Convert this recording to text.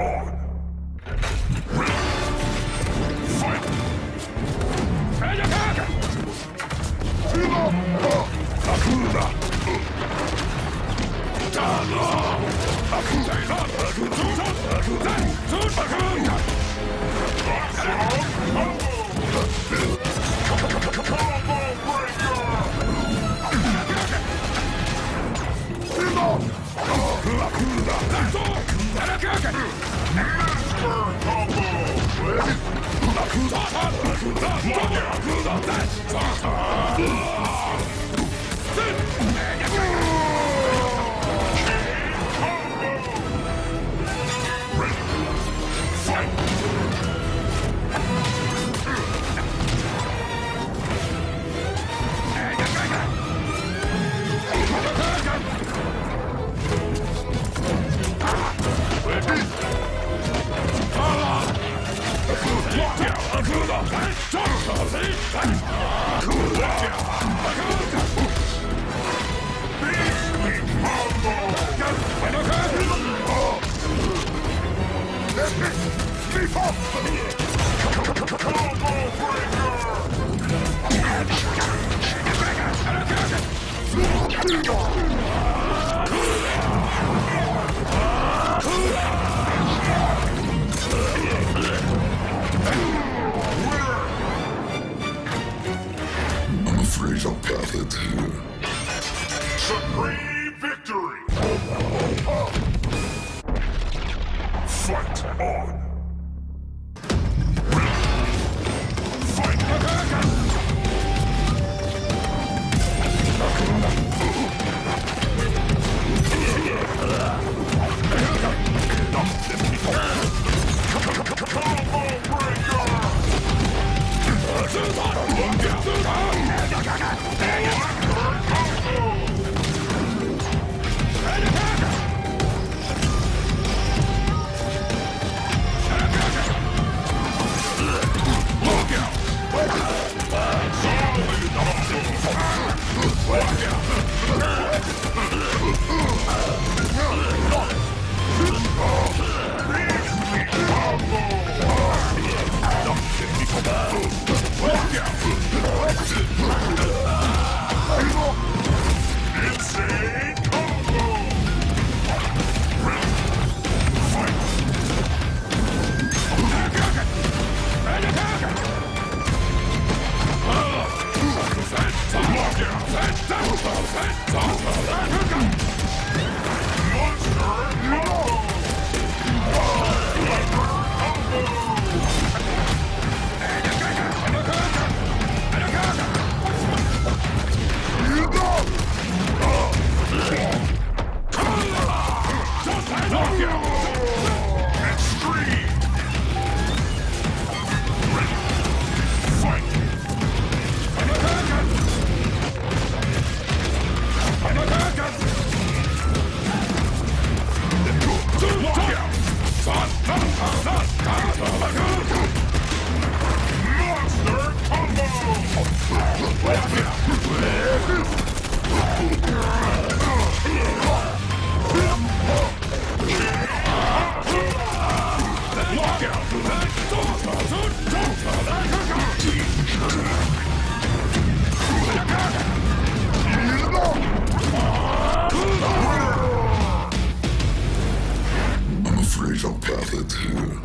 I'm afraid I'll path it here.